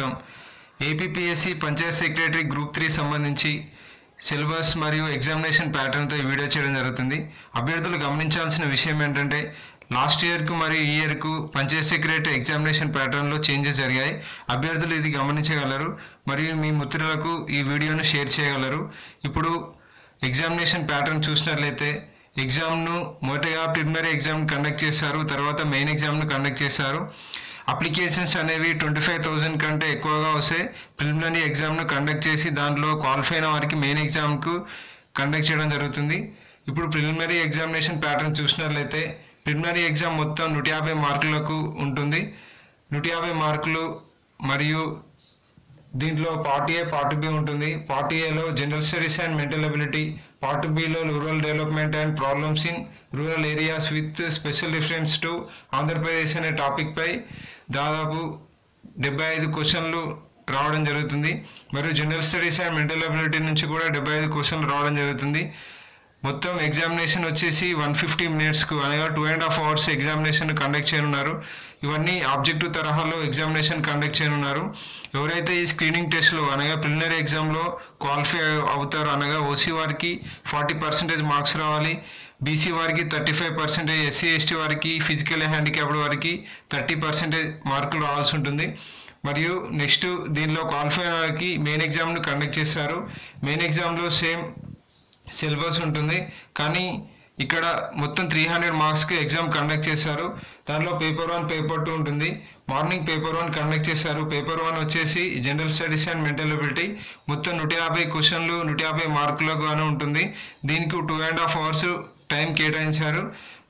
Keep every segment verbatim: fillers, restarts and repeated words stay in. సంవత్సరం APPSC panchayat secretary group three సంబంధించి syllabus మరియు ఎగ్జామినేషన్ ప్యాటర్న్తో ఈ వీడియో చేయడం జరుగుతుంది. అభ్యర్థులు గమనించాల్సిన విషయం ఏంటంటే లాస్ట్ ఇయర్కు మరియు ఈ ఇయర్కు పంచాయత్ సెక్రటరీ ఎగ్జామినేషన్ ప్యాటర్న్లో చేంజెస్ జరిగాయి. అభ్యర్థులు ఇది గమనించగలరు మరియు మీ మిత్రులకు ఈ వీడియోను షేర్ చేయగలరు. ఇప్పుడు ఎగ్జామినేషన్ ప్యాటర్న్ చూసినట్లయితే ఎగ్జామ్ను మొదటగా ప్రిలిమినరీ ఎగ్జామ్ కండక్ట్ చేశారు, తర్వాత మెయిన్ ఎగ్జామ్ను కండక్ట్ చేశారు. అప్లికేషన్స్ అనేవి ట్వంటీ ఫైవ్ థౌజండ్ కంటే ఎక్కువగా వస్తే ప్రిలిమినరీ ఎగ్జామ్ను కండక్ట్ చేసి దాంట్లో క్వాలిఫై అయిన వారికి మెయిన్ ఎగ్జామ్కు కండక్ట్ చేయడం జరుగుతుంది. ఇప్పుడు ప్రిలిమినరీ ఎగ్జామినేషన్ ప్యాటర్న్ చూసినట్లయితే ప్రిలిమినరీ ఎగ్జామ్ మొత్తం నూట యాభై మార్కులకు ఉంటుంది. నూట యాభై మార్కులు మరియు దీంట్లో పార్ట్ ఏ పార్ట్ బి ఉంటుంది. పార్ట్ ఏలో general studies and mental ability, part బిలో rural development and problems in rural areas with special reference to Andhra Pradesh అనే టాపిక్పై దాదాపు డెబ్బై ఐదు క్వశ్చన్లు రావడం జరుగుతుంది. మరియు general studies and mental ability నుంచి కూడా డెబ్బై ఐదు క్వశ్చన్లు రావడం జరుగుతుంది. మొత్తం ఎగ్జామినేషన్ వచ్చేసి వన్ ఫిఫ్టీ మినిట్స్కు అనగా two and half hours examination conduct చేయనున్నారు. ఇవన్నీ ఆబ్జెక్టివ్ తరహాలో ఎగ్జామినేషన్ కండక్ట్ చేయనున్నారు. ఎవరైతే ఈ స్క్రీనింగ్ టెస్ట్లో అనగా ప్రిలిమినరీ ఎగ్జామ్లో క్వాలిఫై అవుతారు అనగా ఓసీ వారికి ఫార్టీ పర్సెంటేజ్ మార్క్స్ రావాలి, బీసీ వారికి thirty five percentage SC ST వారికి ఫిజికల్ హ్యాండిక్యాప్డ్ వారికి థర్టీ పర్సెంటేజ్ మార్కులు రావాల్సి ఉంటుంది. మరియు నెక్స్ట్ దీనిలో క్వాలిఫై అయిన వారికి మెయిన్ ఎగ్జామ్ను కండక్ట్ చేస్తారు. మెయిన్ ఎగ్జామ్లో సేమ్ సిలబస్ ఉంటుంది కానీ ఇక్కడ మొత్తం త్రీ హండ్రెడ్ మార్క్స్కి ఎగ్జామ్ కండక్ట్ చేశారు. దానిలో పేపర్ వన్ పేపర్ టూ ఉంటుంది. మార్నింగ్ పేపర్ వన్ కండక్ట్ చేశారు. పేపర్ వన్ వచ్చేసి general studies and mental ability మొత్తం నూట యాభై క్వశ్చన్లు నూట యాభై మార్కులకు గాను ఉంటుంది. దీనికి two and half hours time కేటాయించారు.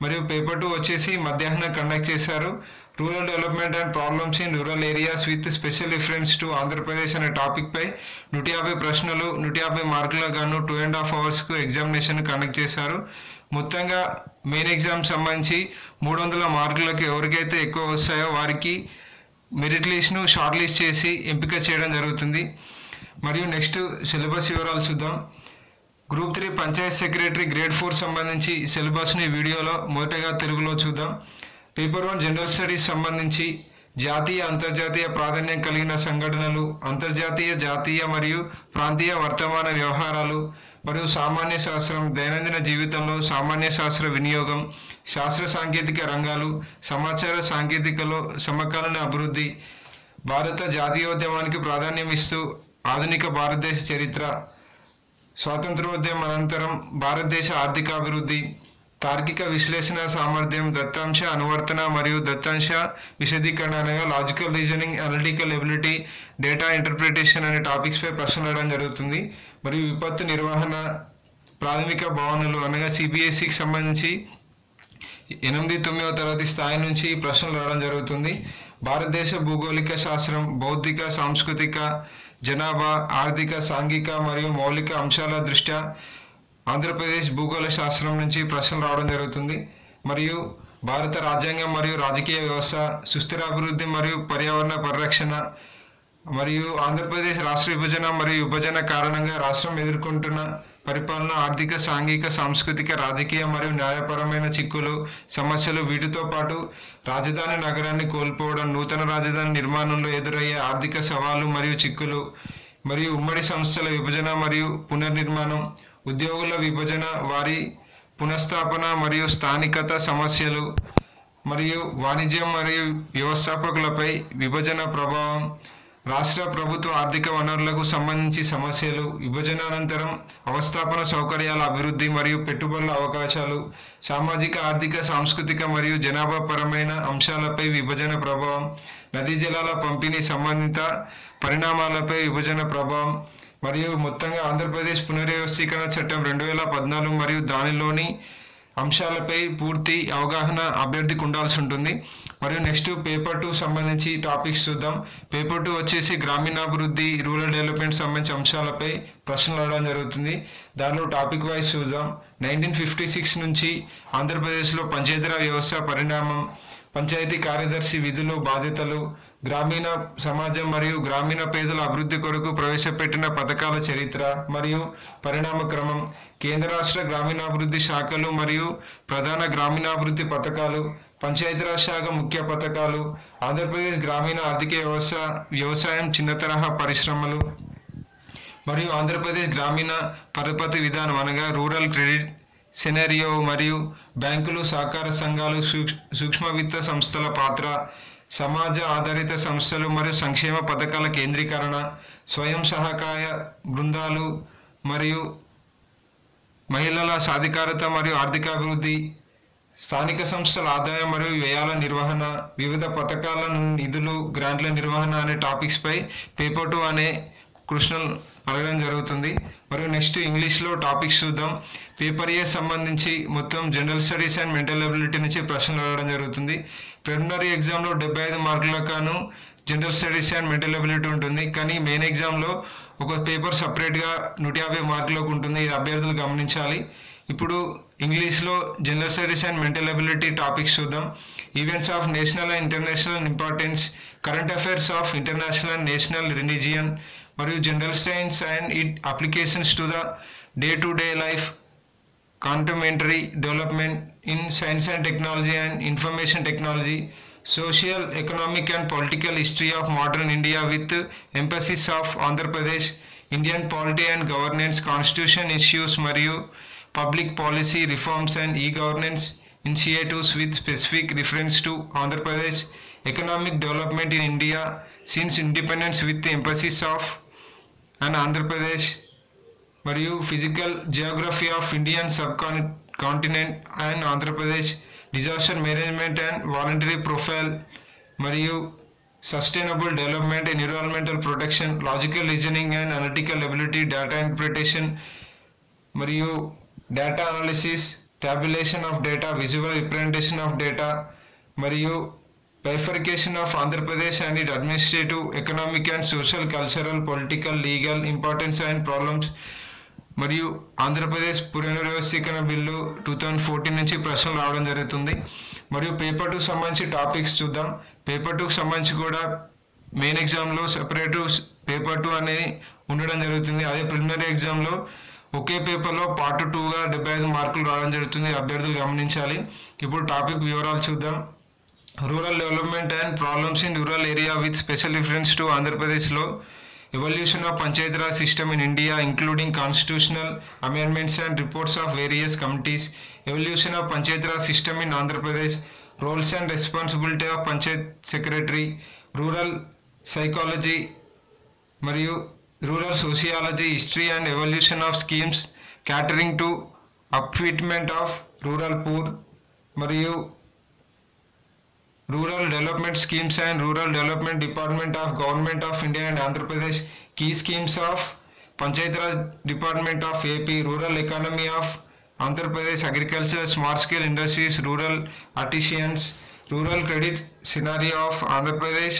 మరియు పేపర్ టూ వచ్చేసి మధ్యాహ్నం కండక్ట్ చేశారు. Rural development and problems in rural areas with special reference to Andhra Pradesh అనే టాపిక్పై నూట యాభై ప్రశ్నలు నూట యాభై మార్కులకు గాను టూ అండ్ హాఫ్ అవర్స్కు ఎగ్జామినేషన్ కండక్ట్ చేశారు. మొత్తంగా మెయిన్ ఎగ్జామ్ సంబంధించి మూడు వందల మార్కులకు ఎవరికైతే ఎక్కువ వస్తాయో వారికి మెరిట్ లిస్ట్ను షార్ట్ లిస్ట్ చేసి ఎంపిక చేయడం జరుగుతుంది. మరియు నెక్స్ట్ సిలబస్ వివరాలు చూద్దాం. Group three panchayat secretary grade four సంబంధించి సిలబస్ని వీడియోలో మొదటగా తెలుగులో చూద్దాం. పేపర్ వన్ జనరల్ స్టడీస్ సంబంధించి జాతీయ అంతర్జాతీయ ప్రాధాన్యం కలిగిన సంఘటనలు, అంతర్జాతీయ జాతీయ మరియు ప్రాంతీయ వర్తమాన వ్యవహారాలు మరియు సామాన్య శాస్త్రం, దైనందిన జీవితంలో సామాన్య శాస్త్ర వినియోగం, శాస్త్ర సాంకేతిక రంగాలు, సమాచార సాంకేతికలో సమకాలీన అభివృద్ధి, భారత జాతీయోద్యమానికి ప్రాధాన్యం ఇస్తూ ఆధునిక భారతదేశ చరిత్ర, స్వాతంత్రోద్యమ అనంతరం భారతదేశ ఆర్థికాభివృద్ధి, తార్కిక విశ్లేషణ సామర్థ్యం, దత్తాంశ అనువర్తన మరియు దత్తాంశ విశదీకరణ అనగా logical reasoning, analytical ability, data interpretation అనే టాపిక్స్పై ప్రశ్నలు అడగడం జరుగుతుంది. మరియు విపత్తు నిర్వహణ, ప్రాథమిక భావనలు అనగా సిబిఎస్ఈకి సంబంధించి ఎనిమిది తొమ్మిదవ తరగతి స్థాయి నుంచి ప్రశ్నలు రావడం జరుగుతుంది. భారతదేశ భూగోళిక శాస్త్రం, బౌద్ధిక సాంస్కృతిక జనాభా, ఆర్థిక సాంఘిక మరియు మౌలిక అంశాల దృష్ట్యా ఆంధ్రప్రదేశ్ భూగోళ శాస్త్రం నుంచి ప్రశ్నలు రావడం జరుగుతుంది. మరియు భారత రాజ్యాంగం మరియు రాజకీయ వ్యవస్థ, సుస్థిర అభివృద్ధి మరియు పర్యావరణ పరిరక్షణ, మరియు ఆంధ్రప్రదేశ్ రాష్ట్ర విభజన మరియు విభజన కారణంగా రాష్ట్రం ఎదుర్కొంటున్న పరిపాలన, ఆర్థిక సాంఘిక సాంస్కృతిక రాజకీయ మరియు న్యాయపరమైన చిక్కులు సమస్యలు, వీటితో పాటు రాజధాని నగరాన్ని కోల్పోవడం, నూతన రాజధాని నిర్మాణంలో ఎదురయ్యే ఆర్థిక సవాళ్లు మరియు చిక్కులు, మరియు ఉమ్మడి సంస్థల విభజన మరియు పునర్నిర్మాణం, ఉద్యోగుల విభజన, వారి పునఃస్థాపన మరియు స్థానికత సమస్యలు, మరియు వాణిజ్యం మరియు వ్యవస్థాపకులపై విభజన ప్రభావం, రాష్ట్ర ప్రభుత్వ ఆర్థిక వనరులకు సంబంధించి సమస్యలు, విభజన అనంతరం అవస్థాపన సౌకర్యాల అభివృద్ధి మరియు పెట్టుబడుల అవకాశాలు, సామాజిక ఆర్థిక సాంస్కృతిక మరియు జనాభా పరమైన అంశాలపై విభజన ప్రభావం, నదీ జలాల పంపిణీ సంబంధిత పరిణామాలపై విభజన ప్రభావం, మరియు మొత్తంగా ఆంధ్రప్రదేశ్ పునర్వ్యవస్థీకరణ చట్టం రెండు వేల పద్నాలుగు మరియు దానిలోని అంశాలపై పూర్తి అవగాహన అభ్యర్థికి ఉండాల్సి ఉంటుంది. మరియు నెక్స్ట్ పేపర్ టూ సంబంధించి టాపిక్స్ చూద్దాం. పేపర్ టూ వచ్చేసి గ్రామీణాభివృద్ధి, రూరల్ డెవలప్మెంట్ సంబంధించిన అంశాలపై ప్రశ్నలు అడగడం జరుగుతుంది. దానిలో టాపిక్ వైజ్ చూద్దాం. నైన్టీన్ ఫిఫ్టీ సిక్స్ నుంచి ఆంధ్రప్రదేశ్లో పంచాయతీరాజ్ వ్యవస్థ పరిణామం, పంచాయతీ కార్యదర్శి విధులు బాధ్యతలు, గ్రామీణ సమాజం మరియు గ్రామీణ పేదల అభివృద్ధి కొరకు ప్రవేశపెట్టిన పథకాల చరిత్ర మరియు పరిణామక్రమం, కేంద్ర రాష్ట్ర గ్రామీణాభివృద్ధి శాఖలు మరియు ప్రధాన గ్రామీణాభివృద్ధి పథకాలు, పంచాయతీరాజ్ శాఖ ముఖ్య పథకాలు, ఆంధ్రప్రదేశ్ గ్రామీణ ఆర్థిక వ్యవస్థ వ్యవసాయం చిన్న తరహా పరిశ్రమలు మరియు ఆంధ్రప్రదేశ్ గ్రామీణ పరపతి విధానం అనగా రూరల్ క్రెడిట్ సినారియో మరియు బ్యాంకులు, సహకార సంఘాలు, సూక్ష్మ విత్త సంస్థల పాత్ర, సమాజ ఆధారిత సంస్థలు మరియు సంక్షేమ పథకాల కేంద్రీకరణ, స్వయం సహాయ బృందాలు మరియు మహిళల సాధికారత మరియు ఆర్థికాభివృద్ధి, స్థానిక సంస్థల ఆదాయం మరియు వ్యయాల నిర్వహణ, వివిధ పథకాల నిధులు, గ్రాంట్ల నిర్వహణ అనే టాపిక్స్పై పేపర్ టూ అనే క్వశ్చన్ అడగడం జరుగుతుంది. మరియు నెక్స్ట్ ఇంగ్లీష్లో టాపిక్స్ చూద్దాం. పేపర్ ఏ సంబంధించి మొత్తం general studies and mental ability నుంచి ప్రశ్నలు అడగడం జరుగుతుంది. ప్రిలిమినరీ ఎగ్జామ్లో డెబ్బై ఐదు మార్కులకాను general studies and mental ability ఉంటుంది, కానీ మెయిన్ ఎగ్జామ్లో ఒక పేపర్ సపరేట్గా నూట యాభై మార్కులకు ఉంటుంది. ఇది అభ్యర్థులు గమనించాలి. ఇప్పుడు ఇంగ్లీష్లో general studies and mental ability topics చూద్దాం. Events of national and international importance, current affairs of international and national religion మరియు general science and it applications to the day to day life, complementary development in science and technology and information technology, social, economic and political history of modern India with emphasis of Andhra Pradesh, Indian polity and governance, constitution issues మరియు public policy reforms and e-governance initiatives with specific reference to Andhra Pradesh, economic development in India since independence with the emphasis of and Andhra Pradesh, Mariu physical geography of Indian subcontinent and Andhra Pradesh, disaster management and voluntary profile, Mariu sustainable development and environmental protection, logical reasoning and analytical ability, data interpretation, Mariu data analysis, tabulation of data, visual representation of data మరియు bifurcation of Andhra Pradesh and it administrative, economic and social, cultural, political, legal importance and problems మరియు ఆంధ్రప్రదేశ్ పునర్వ్యవస్థీకరణ bill two thousand fourteen నుంచి ప్రశ్నలు రావడం జరుగుతుంది. మరియు paper టూకి సంబంధించి టాపిక్స్ చూద్దాం. పేపర్ టూకి సంబంధించి కూడా మెయిన్ ఎగ్జామ్లో సెపరేట్ పేపర్ టూ అనేది ఉండడం జరుగుతుంది. అదే ప్రిలిమినరీ ఎగ్జామ్లో ఒకే పేపర్లో పార్ట్ టూగా డెబ్బై ఐదు మార్కులు రావడం జరుగుతుంది. అభ్యర్థులు గమనించాలి. ఇప్పుడు టాపిక్ వివరాలు చూద్దాం. Rural development and problems in rural area with special reference to ఆంధ్రప్రదేశ్లో, evolution of Panchayati Raj system in India including constitutional amendments and reports of various committees, evolution of Panchayati Raj system in Andhra Pradesh, roles and responsibility of panchayat secretary, rural psychology మరియు rural sociology, history and evolution of schemes catering to upliftment of rural poor మరియు rural development schemes and rural development department of government of India and Andhra Pradesh, key schemes of Panchayati Raj department of AP, rural economy of Andhra Pradesh, agriculture, small scale industries, rural artisans, rural credit scenario of Andhra Pradesh,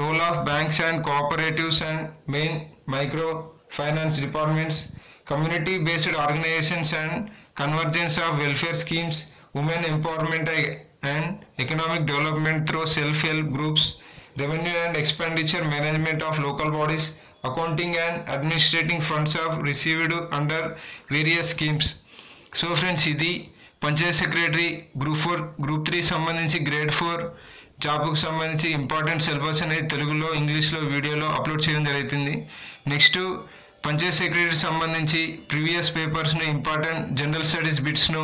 role of banks and cooperatives and main micro finance departments, community based organisations and convergence of welfare schemes, women empowerment and economic development through self help groups, revenue and expenditure management of local bodies, accounting and administrating funds of received under various schemes. So friends, ఇది Panchayat secretary group four group three సంబంధించి grade four జాబ్కు సంబంధించి important syllabus అనేది తెలుగులో, ఇంగ్లీష్లో వీడియోలో upload చేయడం జరుగుతుంది. నెక్స్ట్ పంచాయత్ సెక్రటరీకి సంబంధించి ప్రీవియస్ పేపర్స్ను, ఇంపార్టెంట్ జనరల్ స్టడీస్ బిట్స్ను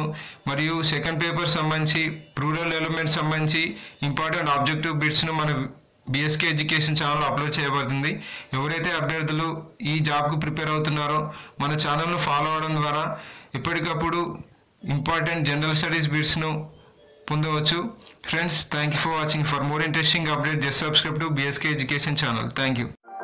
మరియు సెకండ్ పేపర్ సంబంధించి రూరల్ డెవలప్మెంట్ సంబంధించి ఇంపార్టెంట్ ఆబ్జెక్టివ్ బిట్స్ను మన బిఎస్కే ఎడ్యుకేషన్ ఛానల్ అప్లోడ్ చేయబడుతుంది. ఎవరైతే అభ్యర్థులు ఈ జాబ్కు ప్రిపేర్ అవుతున్నారో మన ఛానల్ను ఫాలో అవడం ద్వారా ఎప్పటికప్పుడు ఇంపార్టెంట్ జనరల్ స్టడీస్ బిట్స్ను పొందవచ్చు. Friends, thank you for watching. For more interesting updates, just subscribe to B S K Education channel. Thank you.